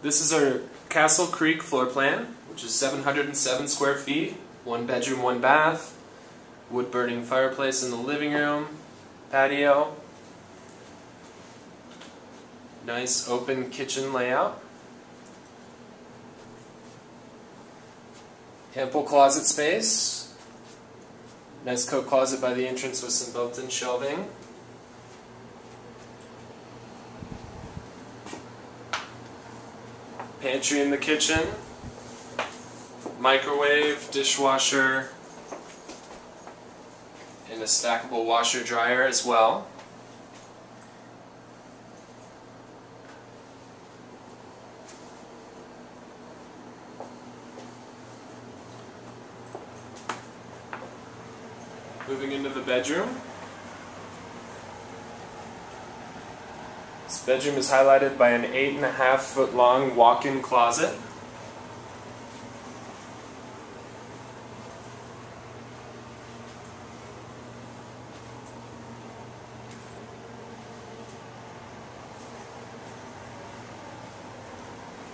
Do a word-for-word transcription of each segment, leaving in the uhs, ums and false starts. This is our Castlecreek floor plan, which is seven hundred seven square feet, one bedroom, one bath, wood burning fireplace in the living room, patio, nice open kitchen layout, ample closet space, nice coat closet by the entrance with some built-in shelving. Pantry in the kitchen, microwave, dishwasher, and a stackable washer dryer as well. Moving into the bedroom. This bedroom is highlighted by an eight and a half foot long walk-in closet.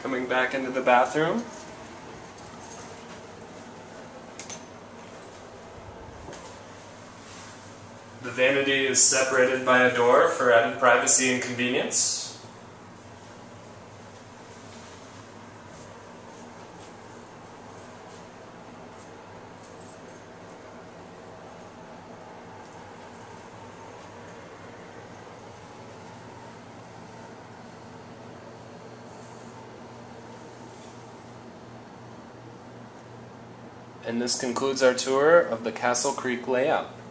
Coming back into the bathroom. The vanity is separated by a door for added privacy and convenience. And this concludes our tour of the Castlecreek layout.